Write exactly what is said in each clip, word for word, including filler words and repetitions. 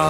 Oh.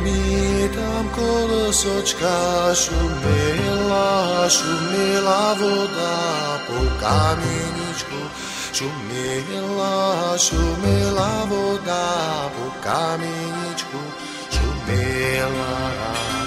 mi tam kolosočka šumila, šumila voda po kameničku. Šumila, šumila voda po kameničku, šumila.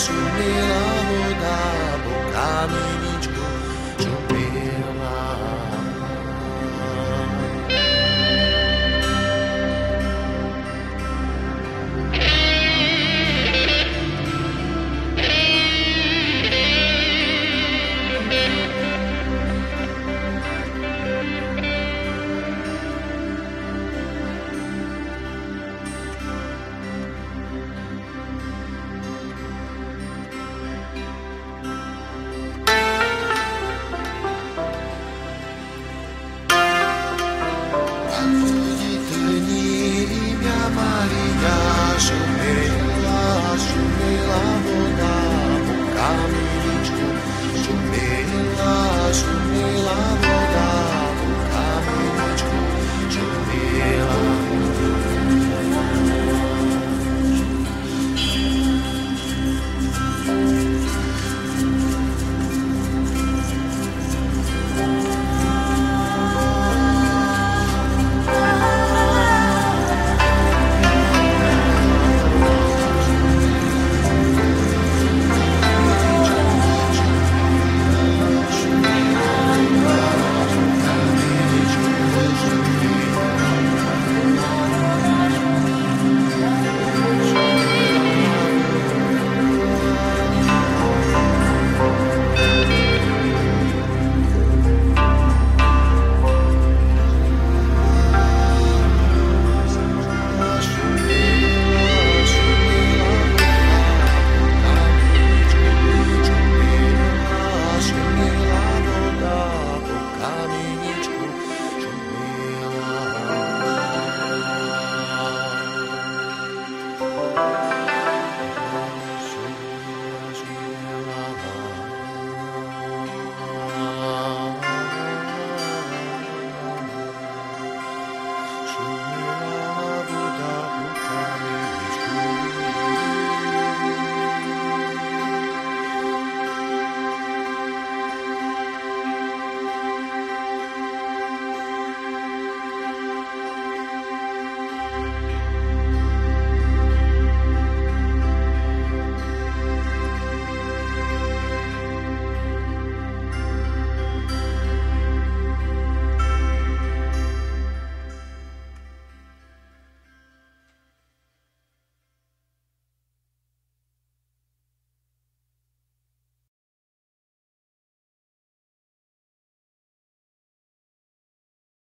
Should be